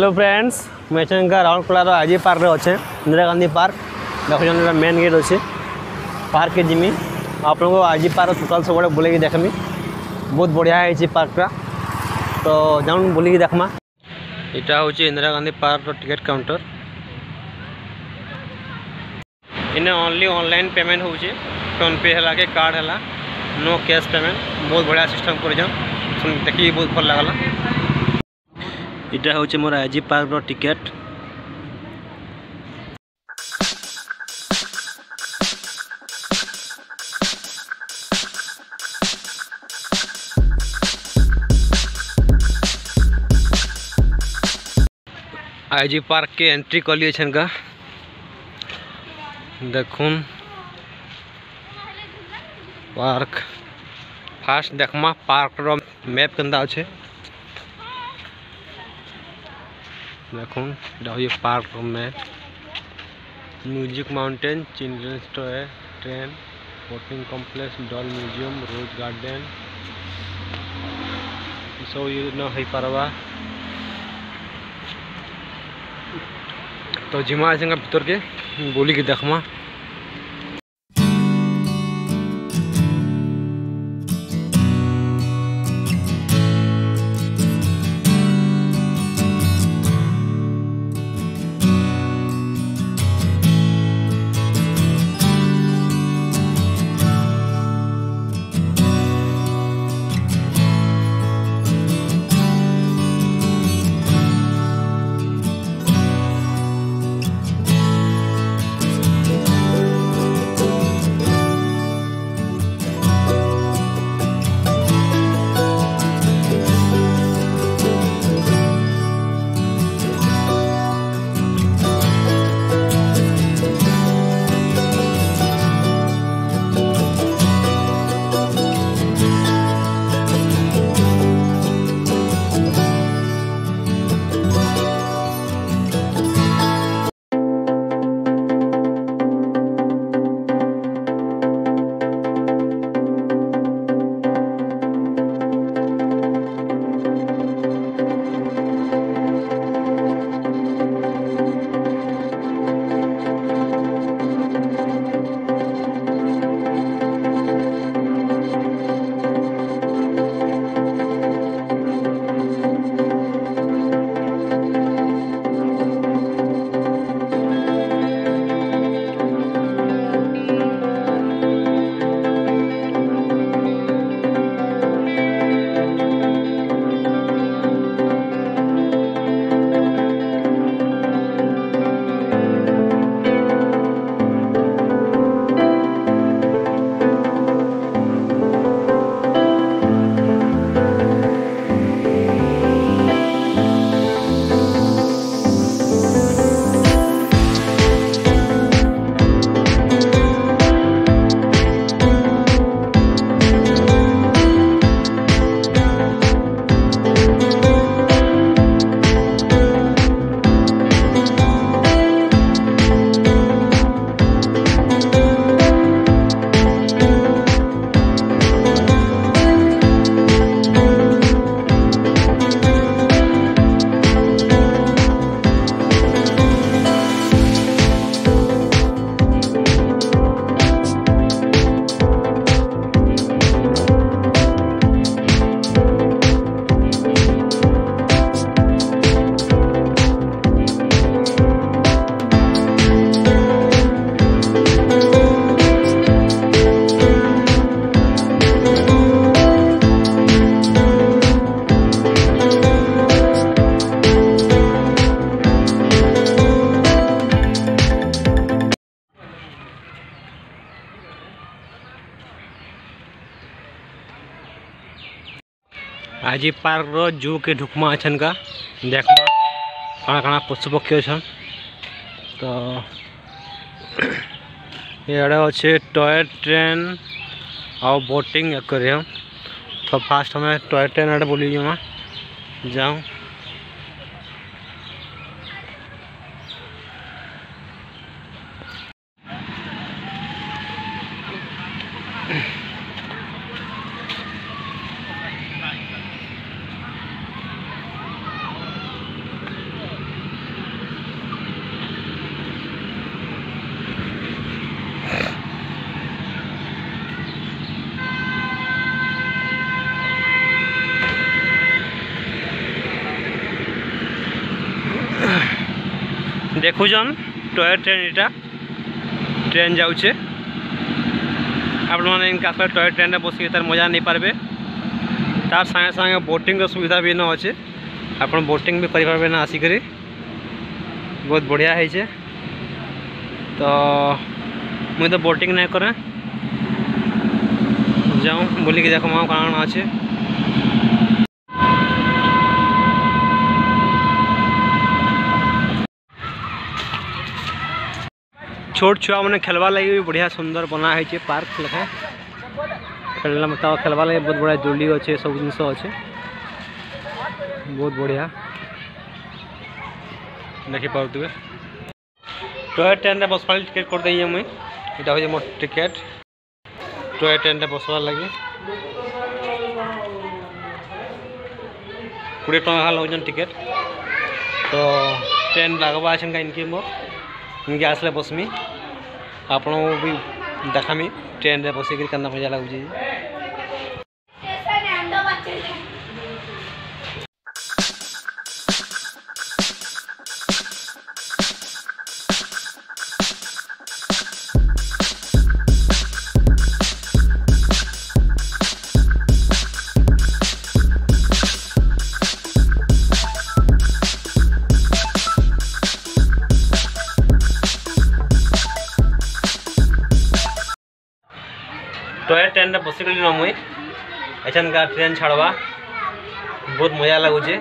Hello friends मुझे Rourkela IG park अच्छे Indira Gandhi park देखो मेन गेट अच्छे पार्क के जिमी आप लोग आईजी पार्क टोटाल सब बुले देखमी बहुत बढ़िया है पार्कटा तो जाऊन बुले देखमा। इटा हूँ Indira Gandhi park ticket counter इन्हें ओनली ऑनलाइन पेमेंट हो फोनपे है के कार्ड है नो कैश पेमेंट बहुत बढ़िया सिस्टम कर देखिए बहुत भल लगला। इटा हूँ मोर IG park ticket IG park के एंट्री कर लिए छनका देखून पार्क फास्ट देखमा पार्क रो मैप कंदा छे देखो ये पार्क में music mountain children's toy train boating complex doll museum rose garden सब ये न हो पारवा तो जिमा संग भीतर के बोली के देखमा। आईजी पार्क रो जू के ढुकमा अच्छन का देखमा कणा कणा पशु पक्षी अच्छन तो ये अच्छे टॉय ट्रेन और बोटिंग एक्वेरियम तो फास्ट हमें टॉय ट्रेन आड़े बोली जाऊँ देखुन टॉय ट्रेन इटा ट्रेन जाऊे आप टॉय ट्रेन बस तार मजा नहीं पारे तार सागे सागे बोटिंग सुविधा भी न अच्छे आप बोटिंग भी करें ना आसिक बहुत बढ़िया है। तो मुझे तो बोटिंग नहीं करें जाऊँ बोलिक देख कारण अच्छे छोट छुआ मैंने खेलवा लगी भी बढ़िया सुंदर बना है पार्क लखा खेलना मतलब खेलवा लगे बहुत बढ़िया झूली अच्छे सब जिन अच्छे बहुत बढ़िया देखी पाते टॉय ट्रेन बस टिकेट कर दी मुई यहाँ हूँ मोर टिकेट टॉय ट्रेन बसवार लगे 20 टका लगन टिकेट। तो ट्रेन लगवा इनके मोर इनके आसले बसमी आप भी देखामी ट्रेन रे बसिक क्या मजा लगुच। टॉय ट्रेन बसिकल मुई एखानकार ट्रेन छाड़वा बहुत मजा लगुचे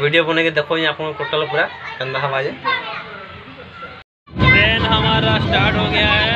वीडियो बन के देखो आप टोटल पूरा कंधा हवा जे ट्रेन हमारा स्टार्ट हो गया है।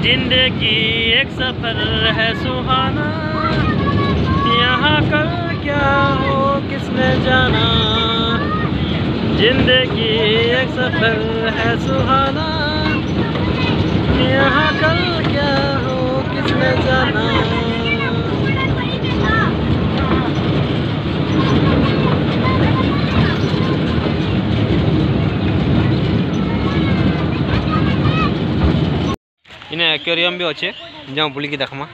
जिंदगी एक सफर है सुहाना यहाँ कल क्या हो किसने जाना, जिंदगी एक सफर है सुहाना यहाँ कल क्या हो किसने जाना। इन्हें एक्वेरियम भी अच्छे जाऊँ बुलिकी देखमा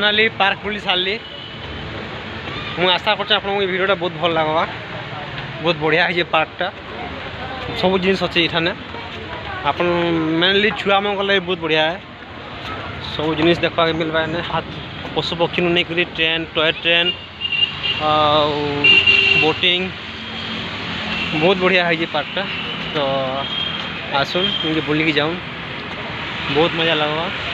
फाइनाली पार्क बुली सारली मुझे आशा करीडियोटा बहुत भल लगवा बहुत बढ़िया है पार्कटा सब जिन अच्छे ये आप मेनली छुआ मन लगे बहुत बढ़िया है सब जिन देखा मिलवा हाथ पशु पक्षी नहीं कर ट्रेन टॉय ट्रेन बोटिंग बहुत बढ़िया है पार्कटा तो आसन बुल जाऊँ बहुत मजा लगवा।